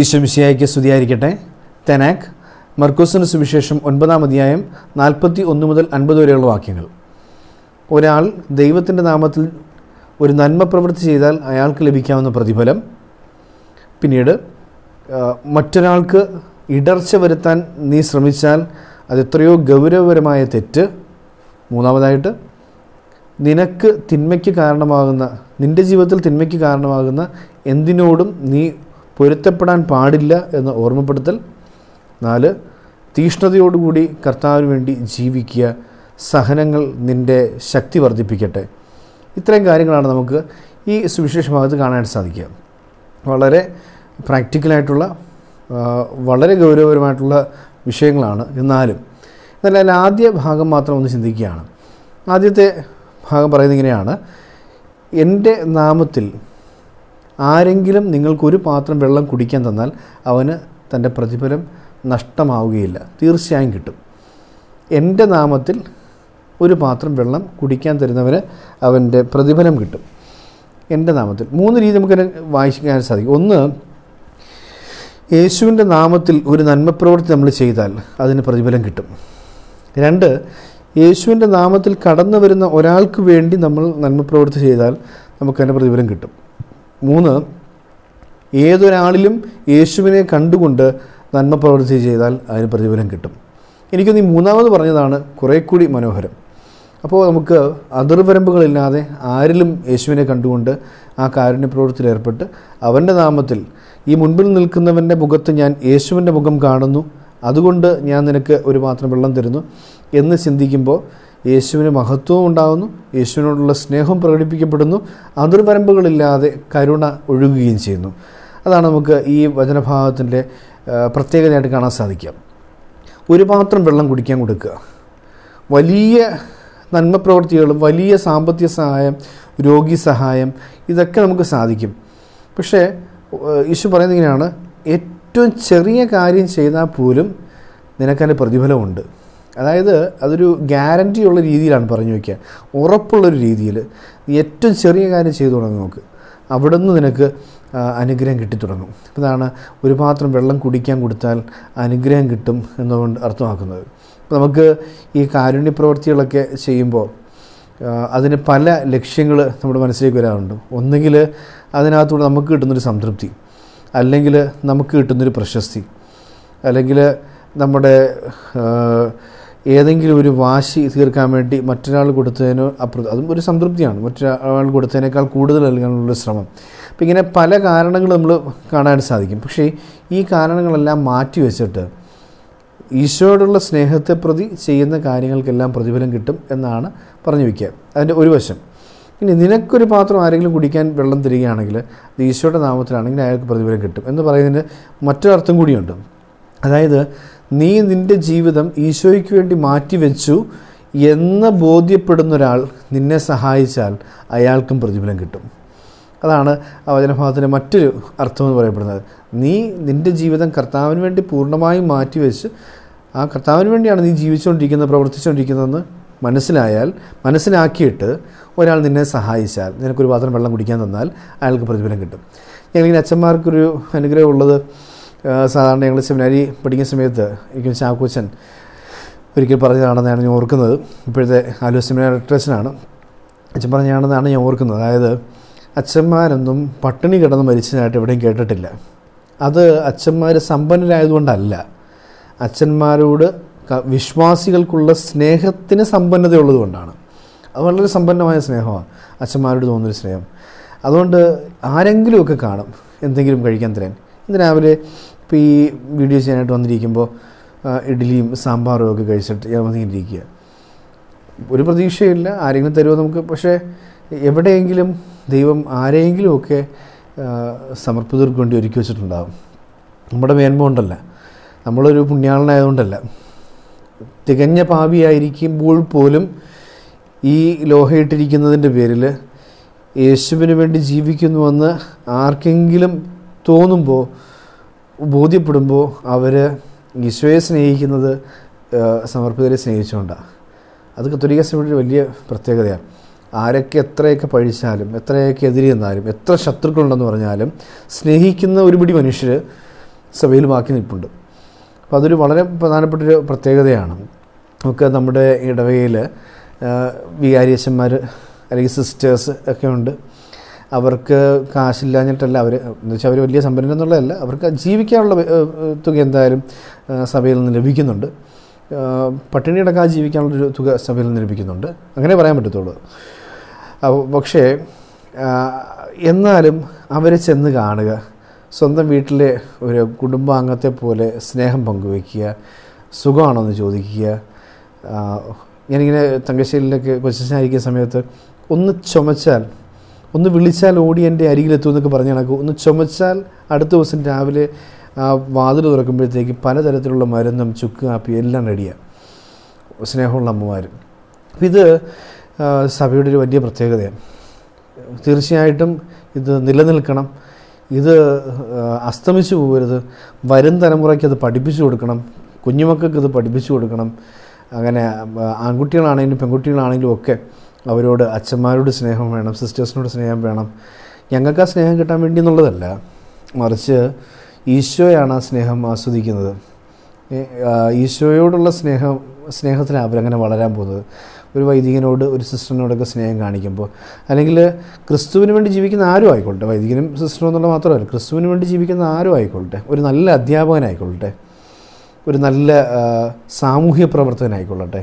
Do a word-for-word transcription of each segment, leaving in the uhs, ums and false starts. ഈശ്വമിശിഹായ്ക്ക് സ്തുതിയായിരിക്കട്ടെ. തെനാക്ക് മർക്കോസിന് സുവിശേഷം ഒൻപതാം അധ്യായം നാൽപ്പത്തി ഒന്ന് മുതൽ അൻപത് വരെയുള്ള വാക്യങ്ങൾ. ഒരാൾ ദൈവത്തിൻ്റെ നാമത്തിൽ ഒരു നന്മ പ്രവൃത്തി ചെയ്താൽ അയാൾക്ക് ലഭിക്കാവുന്ന പ്രതിഫലം. പിന്നീട് മറ്റൊരാൾക്ക് ഇടർച്ച വരുത്താൻ നീ ശ്രമിച്ചാൽ അതെത്രയോ ഗൗരവപരമായ തെറ്റ്. മൂന്നാമതായിട്ട്, നിനക്ക് തിന്മയ്ക്ക് കാരണമാകുന്ന നിൻ്റെ ജീവിതത്തിൽ തിന്മയ്ക്ക് കാരണമാകുന്ന എന്തിനോടും നീ പൊരുത്തപ്പെടാൻ പാടില്ല എന്ന് ഓർമ്മപ്പെടുത്തൽ. നാല്, തീഷ്ണതയോടുകൂടി കർത്താവിന് വേണ്ടി ജീവിക്കുക, സഹനങ്ങൾ നിൻ്റെ ശക്തി വർദ്ധിപ്പിക്കട്ടെ. ഇത്രയും കാര്യങ്ങളാണ് നമുക്ക് ഈ സുവിശേഷ ഭാഗത്ത് കാണാൻ സാധിക്കുക. വളരെ പ്രാക്ടിക്കലായിട്ടുള്ള വളരെ ഗൗരവപരമായിട്ടുള്ള വിഷയങ്ങളാണ്. എന്നാലും എന്നാൽ അതിൽ ആദ്യ ഭാഗം മാത്രം ഒന്ന് ചിന്തിക്കുകയാണ്. ആദ്യത്തെ ഭാഗം പറയുന്നത് ഇങ്ങനെയാണ്: എൻ്റെ നാമത്തിൽ ആരെങ്കിലും നിങ്ങൾക്കൊരു പാത്രം വെള്ളം കുടിക്കാൻ തന്നാൽ അവന് തൻ്റെ പ്രതിഫലം നഷ്ടമാവുകയില്ല, തീർച്ചയായും കിട്ടും. എൻ്റെ നാമത്തിൽ ഒരു പാത്രം വെള്ളം കുടിക്കാൻ തരുന്നവന് അവൻ്റെ പ്രതിഫലം കിട്ടും. എൻ്റെ നാമത്തിൽ മൂന്ന് രീതി നമുക്ക് വായിക്കാൻ സാധിക്കും. ഒന്ന്, യേശുവിൻ്റെ നാമത്തിൽ ഒരു നന്മപ്രവൃത്തി നമ്മൾ ചെയ്താൽ അതിന് പ്രതിഫലം കിട്ടും. രണ്ട്, യേശുവിൻ്റെ നാമത്തിൽ കടന്നു വരുന്ന ഒരാൾക്ക് വേണ്ടി നമ്മൾ നന്മപ്രവൃത്തി ചെയ്താൽ നമുക്കതിൻ്റെ പ്രതിഫലം കിട്ടും. മൂന്ന്, ഏതൊരാളിലും യേശുവിനെ കണ്ടുകൊണ്ട് നന്മപ്രവൃത്തി ചെയ്താൽ അതിന് പ്രതിഫലം കിട്ടും. എനിക്കൊന്ന് ഈ മൂന്നാമത് പറഞ്ഞതാണ് കുറേ കൂടി മനോഹരം. അപ്പോൾ നമുക്ക് അതിർവരമ്പുകളില്ലാതെ ആരിലും യേശുവിനെ കണ്ടുകൊണ്ട് ആ കാരുണ്യപ്രവൃത്തിയിലേർപ്പെട്ട് അവൻ്റെ നാമത്തിൽ ഈ മുൻപിൽ നിൽക്കുന്നവൻ്റെ മുഖത്ത് ഞാൻ യേശുവിൻ്റെ മുഖം കാണുന്നു, അതുകൊണ്ട് ഞാൻ നിനക്ക് ഒരു പാത്രം വെള്ളം തരുന്നു എന്ന് ചിന്തിക്കുമ്പോൾ യേശുവിന് മഹത്വവും ഉണ്ടാകുന്നു, യേശുവിനോടുള്ള സ്നേഹം പ്രകടിപ്പിക്കപ്പെടുന്നു, അതിർവരമ്പുകളില്ലാതെ കരുണ ഒഴുകുകയും ചെയ്യുന്നു. അതാണ് നമുക്ക് ഈ വചനഭാഗത്തിൻ്റെ പ്രത്യേകതയായിട്ട് കാണാൻ സാധിക്കുക. ഒരു പാത്രം വെള്ളം കുടിക്കാൻ കൊടുക്കുക, വലിയ നന്മപ്രവൃത്തികളും വലിയ സാമ്പത്തിക സഹായം, രോഗി സഹായം, ഇതൊക്കെ നമുക്ക് സാധിക്കും. പക്ഷേ യേശു പറയുന്നത് ഇങ്ങനെയാണ്: ഏറ്റവും ചെറിയ കാര്യം ചെയ്താൽ പോലും നിനക്കതിൻ്റെ പ്രതിഫലമുണ്ട്. അതായത് അതൊരു ഗ്യാരൻറ്റിയുള്ള രീതിയിലാണ് പറഞ്ഞു വയ്ക്കുക, ഉറപ്പുള്ളൊരു രീതിയിൽ നീ ഏറ്റവും ചെറിയ കാര്യം ചെയ്തു തുടങ്ങും, നമുക്ക് അവിടെ നിന്ന് നിനക്ക് അനുഗ്രഹം കിട്ടിത്തുടങ്ങും. അതാണ് ഒരു പാത്രം വെള്ളം കുടിക്കാൻ കൊടുത്താൽ അനുഗ്രഹം കിട്ടും എന്നുകൊണ്ട് അർത്ഥമാക്കുന്നത്. അപ്പോൾ നമുക്ക് ഈ കാരുണ്യ പ്രവൃത്തികളൊക്കെ ചെയ്യുമ്പോൾ അതിന് പല ലക്ഷ്യങ്ങൾ നമ്മുടെ മനസ്സിലേക്ക് വരാറുണ്ട്. ഒന്നുകിൽ അതിനകത്തൂടെ നമുക്ക് കിട്ടുന്നൊരു സംതൃപ്തി, അല്ലെങ്കിൽ നമുക്ക് കിട്ടുന്നൊരു പ്രശസ്തി, അല്ലെങ്കിൽ നമ്മുടെ ഏതെങ്കിലും ഒരു വാശി തീർക്കാൻ വേണ്ടി മറ്റൊരാൾ കൊടുത്തതിനോ അപ്പുറത്ത് അതും ഒരു സംതൃപ്തിയാണ്, മറ്റൊരാൾ കൊടുത്തതിനേക്കാൾ കൂടുതൽ നൽകാനുള്ള ശ്രമം. അപ്പം ഇങ്ങനെ പല കാരണങ്ങൾ നമ്മൾ കാണാൻ സാധിക്കും. പക്ഷേ ഈ കാരണങ്ങളെല്ലാം മാറ്റി വെച്ചിട്ട് ഈശോയോടുള്ള സ്നേഹത്തെ പ്രതി ചെയ്യുന്ന കാര്യങ്ങൾക്കെല്ലാം പ്രതിഫലം കിട്ടും എന്നാണ് പറഞ്ഞു വയ്ക്കുക. അതിൻ്റെ ഒരു വശം. ഇനി നിനക്കൊരു പാത്രം ആരെങ്കിലും കുടിക്കാൻ വെള്ളം തരികയാണെങ്കിൽ അത് ഈശോയുടെ നാമത്തിലാണെങ്കിൽ അയാൾക്ക് പ്രതിഫലം കിട്ടും എന്ന് പറയുന്നതിന് മറ്റൊരർത്ഥം കൂടിയുണ്ട്. അതായത് നീ നിൻ്റെ ജീവിതം ഈശോയ്ക്ക് വേണ്ടി മാറ്റിവെച്ചു എന്ന് ബോധ്യപ്പെടുന്നൊരാൾ നിന്നെ സഹായിച്ചാൽ അയാൾക്കും പ്രതിഫലം കിട്ടും. അതാണ് ആ വചനഭാഗത്തിൻ്റെ മറ്റൊരു അർത്ഥമെന്ന് പറയപ്പെടുന്നത്. നീ നിൻ്റെ ജീവിതം കർത്താവിന് വേണ്ടി പൂർണ്ണമായും മാറ്റിവെച്ച് ആ കർത്താവിന് വേണ്ടിയാണ് നീ ജീവിച്ചുകൊണ്ടിരിക്കുന്നത്, പ്രവർത്തിച്ചുകൊണ്ടിരിക്കുന്നതെന്ന് മനസ്സിലായാൽ മനസ്സിലാക്കിയിട്ട് ഒരാൾ നിന്നെ സഹായിച്ചാൽ, നിനക്കൊരു പാത്രം വെള്ളം കുടിക്കാൻ തന്നാൽ അയാൾക്ക് പ്രതിഫലം കിട്ടും. ഞങ്ങളിങ്ങനെ അച്ഛന്മാർക്കൊരു അനുഗ്രഹമുള്ളത്, സാധാരണ ഞങ്ങൾ സെമിനാരി പഠിക്കുന്ന സമയത്ത് എനിക്ക് ചാക്കോച്ചൻ ഒരിക്കൽ പറഞ്ഞതാണെന്നാണ് ഞാൻ ഓർക്കുന്നത്. ഇപ്പോഴത്തെ ആലുവ സെമിനാരി ട്രസ്റ്റിനാണ് അച്ഛൻ പറഞ്ഞതാണെന്നാണ് ഞാൻ ഓർക്കുന്നത്. അതായത് അച്ഛന്മാരൊന്നും പട്ടിണി കിടന്ന് മരിച്ചതായിട്ട് എവിടെയും കേട്ടിട്ടില്ല. അത് അച്ഛന്മാർ സമ്പന്നരായതുകൊണ്ടല്ല, അച്ഛന്മാരോട് വിശ്വാസികൾക്കുള്ള സ്നേഹത്തിന് സമ്പന്നതയുള്ളത് കൊണ്ടാണ്. അത് വളരെ സമ്പന്നമായ സ്നേഹമാണ് അച്ഛന്മാരോട് തോന്നുന്നൊരു സ്നേഹം. അതുകൊണ്ട് ആരെങ്കിലുമൊക്കെ കാണും എന്തെങ്കിലും കഴിക്കാൻ തരാൻ. ഇന്ന് രാവിലെ ഇപ്പോൾ ഈ വീഡിയോ ചെയ്യാനായിട്ട് വന്നിരിക്കുമ്പോൾ ഇഡ്ഡലിയും സാമ്പാറും ഒക്കെ കഴിച്ചിട്ട് ഞാൻ വന്നിരിക്കുക, ഒരു പ്രതീക്ഷയില്ല ആരെങ്കിലും തരുമോ നമുക്ക്. പക്ഷേ എവിടെയെങ്കിലും ദൈവം ആരെയെങ്കിലുമൊക്കെ സമർപ്പിതർക്ക് വേണ്ടി ഒരുക്കി വെച്ചിട്ടുണ്ടാകും. നമ്മുടെ മേന്മ കൊണ്ടല്ല, നമ്മളൊരു പുണ്യാളനായതുകൊണ്ടല്ല, തികഞ്ഞ പാപിയായിരിക്കുമ്പോൾ പോലും ഈ ലോഹയിട്ടിരിക്കുന്നതിൻ്റെ പേരിൽ യേശുവിന് വേണ്ടി ജീവിക്കുന്നുവെന്ന് ആർക്കെങ്കിലും തോന്നുമ്പോൾ, ബോധ്യപ്പെടുമ്പോൾ അവർ ഈശോയെ സ്നേഹിക്കുന്നത് സമർപ്പിതരെ സ്നേഹിച്ചുകൊണ്ടാണ്. അത് കത്തോലിക്ക സഭയുടെ വലിയ പ്രത്യേകതയാണ്. ആരൊക്കെ എത്രയൊക്കെ പഴിച്ചാലും, എത്രയൊക്കെ എതിരി നിന്നാലും, എത്ര ശത്രുക്കളുണ്ടെന്ന് പറഞ്ഞാലും സ്നേഹിക്കുന്ന ഒരുപിടി മനുഷ്യർ സഭയിൽ ബാക്കി നിൽപ്പുണ്ട്. അപ്പോൾ അതൊരു വളരെ പ്രധാനപ്പെട്ടൊരു പ്രത്യേകതയാണ്. നമുക്ക് നമ്മുടെ ഇടവകയിൽ വികാരിയച്ചന്മാർ അല്ലെങ്കിൽ സിസ്റ്റേഴ്സ് ഒക്കെ ഉണ്ട്. അവർക്ക് കാശില്ലാഞ്ഞിട്ടല്ല, അവർ എന്ന് വെച്ചാൽ അവർ വലിയ സംഭരണം എന്നുള്ളതല്ല, അവർക്ക് ജീവിക്കാനുള്ള തുക എന്തായാലും സഭയിൽ നിന്ന് ലഭിക്കുന്നുണ്ട്. പട്ടിണി അടക്കാൻ ജീവിക്കാനുള്ളൊരു തുക സഭയിൽ നിന്ന് ലഭിക്കുന്നുണ്ട്, അങ്ങനെ പറയാൻ പറ്റത്തുള്ളൂ. പക്ഷേ എന്നാലും അവരെ ചെന്ന് കാണുക, സ്വന്തം വീട്ടിലെ ഒരു കുടുംബാംഗത്തെ പോലെ സ്നേഹം പങ്കുവയ്ക്കുക, സുഖമാണോ എന്ന് ചോദിക്കുക. ഞാനിങ്ങനെ തങ്കശ്ശേരിയിലൊക്കെ കൊച്ചായിരിക്കുന്ന സമയത്ത് ഒന്ന് ചുമച്ചാൽ, ഒന്ന് വിളിച്ചാൽ ഓടി എൻ്റെ അരികിലെത്തും എന്നൊക്കെ പറഞ്ഞ് കണക്ക്, ഒന്ന് ചുമച്ചാൽ അടുത്ത ദിവസം രാവിലെ ആ വാതിൽ തുറക്കുമ്പോഴത്തേക്ക് പലതരത്തിലുള്ള മരുന്നും ചുക്ക് കാപ്പി എല്ലാം റെഡിയാണ്, സ്നേഹമുള്ള അമ്മമാരും. ഇത് സഭയുടെ ഒരു വലിയ പ്രത്യേകതയാണ്. തീർച്ചയായിട്ടും ഇത് നിലനിൽക്കണം, ഇത് അസ്തമിച്ചു പോകരുത്. വരും തലമുറയ്ക്ക് അത് പഠിപ്പിച്ചു കൊടുക്കണം, കുഞ്ഞുമക്കൾക്ക് ഇത് പഠിപ്പിച്ചു കൊടുക്കണം. അങ്ങനെ ആൺകുട്ടികളാണെങ്കിലും പെൺകുട്ടികളാണെങ്കിലും ഒക്കെ അവരോട് അച്ഛന്മാരോട് സ്നേഹം വേണം, സിസ്റ്റേഴ്സിനോട് സ്നേഹം വേണം. ഞങ്ങൾക്ക് ആ സ്നേഹം കിട്ടാൻ വേണ്ടി എന്നുള്ളതല്ല, മറിച്ച് ഈശോയാണ് ആ സ്നേഹം ആസ്വദിക്കുന്നത്. ഈശോയോടുള്ള സ്നേഹം സ്നേഹത്തിന് അവരങ്ങനെ വളരാൻ പോകുന്നത്. ഒരു വൈദികനോട് ഒരു സിസ്റ്ററിനോടൊക്കെ സ്നേഹം കാണിക്കുമ്പോൾ, അല്ലെങ്കിൽ ക്രിസ്തുവിന് വേണ്ടി ജീവിക്കുന്ന ആരും ആയിക്കോട്ടെ, വൈദികനും സിസ്റ്ററും എന്നുള്ള മാത്രമല്ല, ക്രിസ്തുവിന് വേണ്ടി ജീവിക്കുന്ന ആരും ആയിക്കോട്ടെ, ഒരു നല്ല അധ്യാപകനായിക്കൊള്ളട്ടെ, ഒരു നല്ല സാമൂഹ്യ പ്രവർത്തകനായിക്കൊള്ളട്ടെ,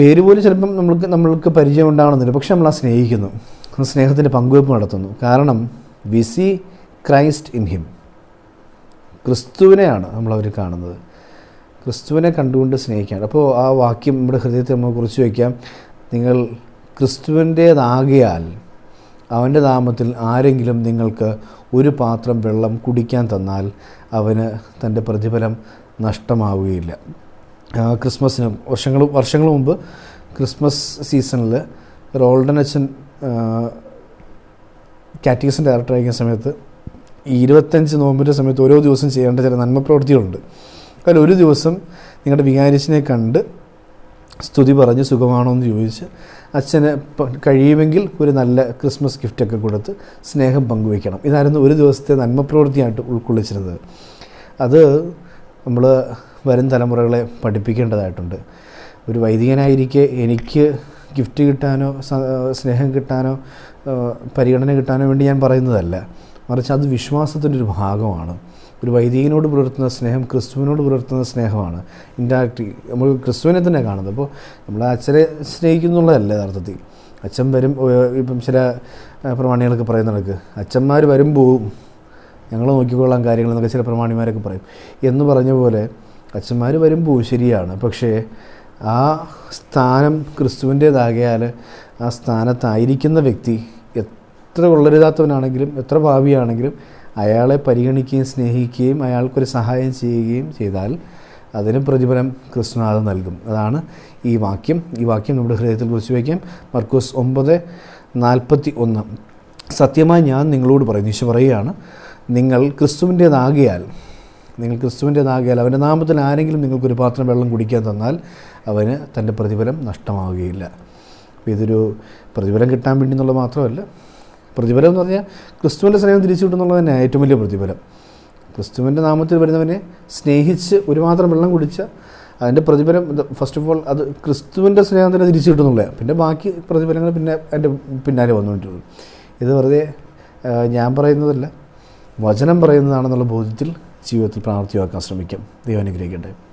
പേര് പോലും ചിലപ്പം നമ്മൾക്ക് നമ്മൾക്ക് പരിചയം ഉണ്ടാവണമെന്നില്ല, പക്ഷെ നമ്മൾ ആ സ്നേഹിക്കുന്നു, സ്നേഹത്തിൻ്റെ പങ്കുവെപ്പ് നടത്തുന്നു. കാരണം we see Christ in him, ക്രിസ്തുവിനെയാണ് നമ്മളവർ കാണുന്നത്, ക്രിസ്തുവിനെ കണ്ടുകൊണ്ട് സ്നേഹിക്കുകയാണ്. അപ്പോൾ ആ വാക്യം നമ്മുടെ ഹൃദയത്തെ നമ്മൾ കുറിച്ച് വയ്ക്കാം. നിങ്ങൾ ക്രിസ്തുവിൻ്റേതാകിയാൽ അവൻ്റെ നാമത്തിൽ ആരെങ്കിലും നിങ്ങൾക്ക് ഒരു പാത്രം വെള്ളം കുടിക്കാൻ തന്നാൽ അവന് തൻ്റെ പ്രതിഫലം നഷ്ടമാവുകയില്ല. ക്രിസ്മസിന് വർഷങ്ങൾ വർഷങ്ങൾ മുമ്പ് ക്രിസ്മസ് സീസണിൽ റോൾഡൻ അച്ഛൻ കാറ്റഗീസിൻ ഡയറക്ടറായിരിക്കുന്ന സമയത്ത് ഈ ഇരുപത്തഞ്ച് നോമ്പിൻ്റെ സമയത്ത് ഓരോ ദിവസം ചെയ്യേണ്ട ചില നന്മപ്രവൃത്തികളുണ്ട്. കാരണം ഒരു ദിവസം നിങ്ങളുടെ വികാരിച്ചിനെ കണ്ട് സ്തുതി പറഞ്ഞ് സുഖമാണോ എന്ന് ചോദിച്ച് അച്ഛന് കഴിയുമെങ്കിൽ ഒരു നല്ല ക്രിസ്മസ് ഗിഫ്റ്റൊക്കെ കൊടുത്ത് സ്നേഹം പങ്കുവയ്ക്കണം. ഇതായിരുന്നു ഒരു ദിവസത്തെ നന്മപ്രവൃത്തിയായിട്ട് ഉൾക്കൊള്ളിച്ചിരുന്നത്. അത് നമ്മൾ വരും തലമുറകളെ പഠിപ്പിക്കേണ്ടതായിട്ടുണ്ട്. ഒരു വൈദികനായിരിക്കെ എനിക്ക് ഗിഫ്റ്റ് കിട്ടാനോ സ്നേഹം കിട്ടാനോ പരിഗണന കിട്ടാനോ വേണ്ടി ഞാൻ പറയുന്നതല്ല, മറിച്ച് അത് വിശ്വാസത്തിൻ്റെ ഒരു ഭാഗമാണ്. ഒരു വൈദികനോട് പുലർത്തുന്ന സ്നേഹം ക്രിസ്തുവിനോട് പുലർത്തുന്ന സ്നേഹമാണ്. ഇൻഡയറക്റ്റ് നമ്മൾ ക്രിസ്തുവിനെ തന്നെ കാണുന്നത്. അപ്പോൾ നമ്മൾ അച്ഛനെ സ്നേഹിക്കുന്നുള്ളതല്ല യഥാർത്ഥത്തിൽ. അച്ഛൻ വരും, ഇപ്പം ചില പ്രമാണികളൊക്കെ പറയുന്ന കണക്ക് അച്ഛന്മാർ വരും പോവും, ഞങ്ങൾ നോക്കിക്കൊള്ളാൻ കാര്യങ്ങളെന്നൊക്കെ ചില പ്രമാണിമാരൊക്കെ പറയും എന്ന് പറഞ്ഞ പോലെ അച്ഛന്മാർ വരും പോവും, ശരിയാണ്. പക്ഷേ ആ സ്ഥാനം ക്രിസ്തുവിൻ്റേതാകയാൽ ആ സ്ഥാനത്തായിരിക്കുന്ന വ്യക്തി എത്ര കൊള്ളരുതാത്തവനാണെങ്കിലും എത്ര ഭാവിയാണെങ്കിലും അയാളെ പരിഗണിക്കുകയും സ്നേഹിക്കുകയും അയാൾക്കൊരു സഹായം ചെയ്യുകയും ചെയ്താൽ അതിന് പ്രതിഫലം ക്രിസ്തുനാഥൻ നൽകും. അതാണ് ഈ വാക്യം. ഈ വാക്യം നമ്മുടെ ഹൃദയത്തിൽ കുറിച്ച് വയ്ക്കാം. മർക്കോസ് ഒമ്പത് നാൽപ്പത്തി ഒന്ന്. സത്യമായി ഞാൻ നിങ്ങളോട് പറയുന്നു, ഈശോ പറയുകയാണ്, നിങ്ങൾ ക്രിസ്തുവിൻ്റേതാകിയാൽ നിങ്ങൾ ക്രിസ്തുവിൻ്റേതാകിയാൽ അവൻ്റെ നാമത്തിൽ ആരെങ്കിലും നിങ്ങൾക്കൊരു പാത്രം വെള്ളം കുടിക്കാൻ തന്നാൽ അവന് തൻ്റെ പ്രതിഫലം നഷ്ടമാവുകയില്ല. ഇതൊരു പ്രതിഫലം കിട്ടാൻ വേണ്ടി എന്നുള്ളത് മാത്രമല്ല, പ്രതിഫലം എന്ന് പറഞ്ഞാൽ ക്രിസ്തുവിൻ്റെ സ്നേഹം തിരിച്ചു കിട്ടുന്നുള്ളത് തന്നെ ഏറ്റവും വലിയ പ്രതിഫലം. ക്രിസ്തുവിൻ്റെ നാമത്തിൽ വരുന്നവനെ സ്നേഹിച്ച് ഒരു മാത്രം വെള്ളം കുടിച്ച അതിൻ്റെ പ്രതിഫലം ഫസ്റ്റ് ഓഫ് ഓൾ അത് ക്രിസ്തുവിൻ്റെ സ്നേഹം തന്നെ തിരിച്ചു കിട്ടുന്നുള്ളതാണ്. പിന്നെ ബാക്കി പ്രതിഫലങ്ങൾ പിന്നെ അതിൻ്റെ പിന്നാലെ വന്നുകൊണ്ടിരുന്നു. ഇത് വെറുതെ ഞാൻ പറയുന്നതല്ല, വചനം പറയുന്നതാണെന്നുള്ള ബോധ്യത്തിൽ ജീവിതത്തിൽ പ്രാവർത്തികമാക്കാൻ ശ്രമിക്കാം. ദൈവം അനുഗ്രഹിക്കട്ടെ.